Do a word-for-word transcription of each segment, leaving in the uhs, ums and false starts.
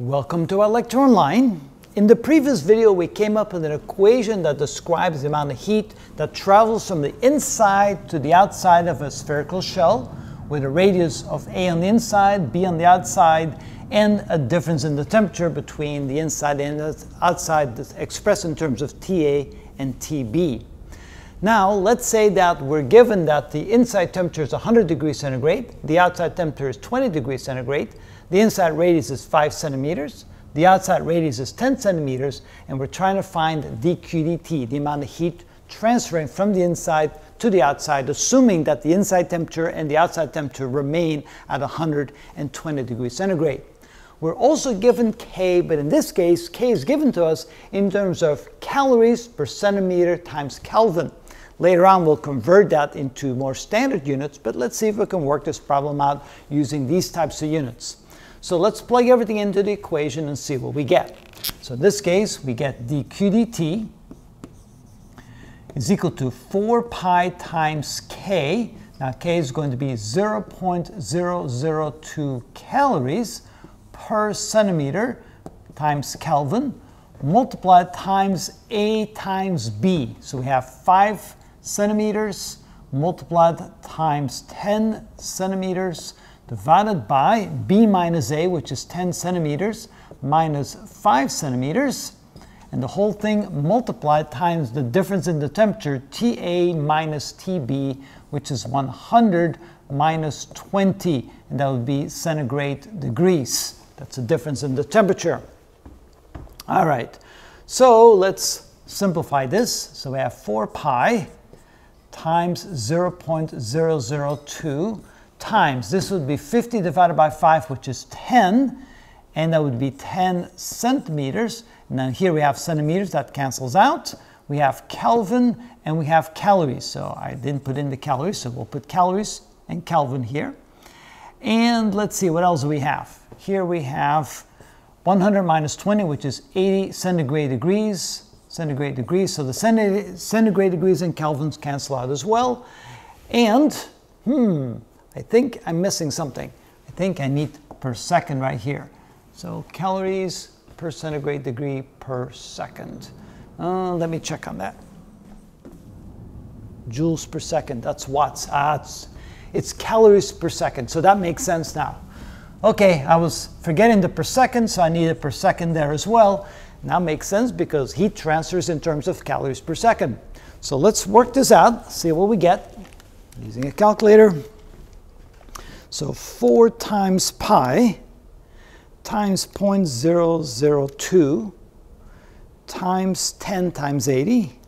Welcome to ElectronLine. In the previous video we came up with an equation that describes the amount of heat that travels from the inside to the outside of a spherical shell with a radius of A on the inside, B on the outside, and a difference in the temperature between the inside and the outside that's expressed in terms of T A and T B. Now let's say that we're given that the inside temperature is one hundred degrees centigrade, the outside temperature is twenty degrees centigrade, the inside radius is five centimeters, the outside radius is ten centimeters, and we're trying to find d Q d T, the amount of heat transferring from the inside to the outside, assuming that the inside temperature and the outside temperature remain at one hundred twenty degrees centigrade. We're also given K, but in this case, K is given to us in terms of calories per centimeter times Kelvin. Later on, we'll convert that into more standard units, but let's see if we can work this problem out using these types of units. So let's plug everything into the equation and see what we get. So in this case, we get d Q d T is equal to four pi times K. Now K is going to be zero point zero zero two calories per centimeter times Kelvin, multiplied times A times B. So we have five centimeters multiplied times ten centimeters divided by B minus A, which is ten centimeters, minus five centimeters, and the whole thing multiplied times the difference in the temperature, T A minus T B, which is one hundred minus twenty, and that would be centigrade degrees. That's the difference in the temperature. All right, so let's simplify this. So we have four pi times zero point zero zero two times, this would be fifty divided by five, which is ten, and that would be ten centimeters. Now here we have centimeters, that cancels out. We have Kelvin and we have calories. So I didn't put in the calories, so we'll put calories and Kelvin here. And let's see, what else do we have? Here we have one hundred minus twenty, which is eighty centigrade degrees, centigrade degrees. So the centigrade degrees and Kelvins cancel out as well. And, hmm, I think I'm missing something. I think I need per second right here. So calories per centigrade degree per second. Uh, let me check on that. Joules per second, that's watts. Ah, it's, it's calories per second, so that makes sense now. Okay, I was forgetting the per second, so I needed per second there as well. Now makes sense because heat transfers in terms of calories per second. So let's work this out, see what we get. Using a calculator. So four times pi times zero point zero zero two times ten times eighty.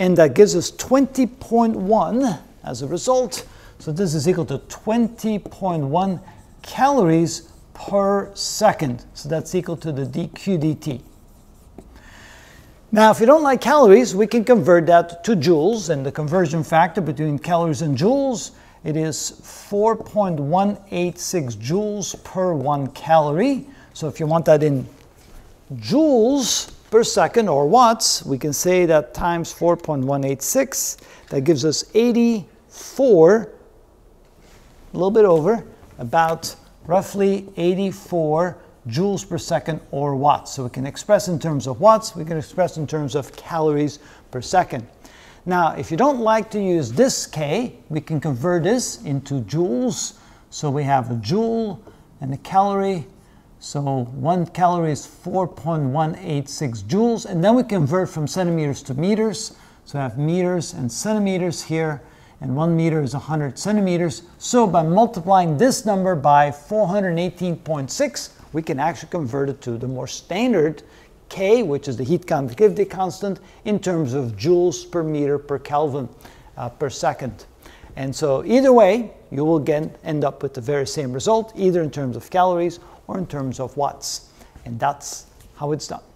And that gives us twenty point one as a result. So this is equal to twenty point one calories per second. So that's equal to the d Q d T. Now, if you don't like calories, we can convert that to joules. And the conversion factor between calories and joules, it is four point one eight six joules per one calorie. So if you want that in joules per second or watts, we can say that times four point one eight six. That gives us eighty-four. A little bit over, about roughly eighty-four joules per second or watts. So we can express in terms of watts, we can express in terms of calories per second. Now, if you don't like to use this K, we can convert this into joules. So we have a joule and a calorie. So one calorie is four point one eight six joules. And then we convert from centimeters to meters. So I have meters and centimeters here. And one meter is one hundred centimeters. So by multiplying this number by four hundred eighteen point six, we can actually convert it to the more standard K, which is the heat conductivity constant, in terms of joules per meter per Kelvin uh, per second. And so either way, you will again end up with the very same result, either in terms of calories or in terms of watts. And that's how it's done.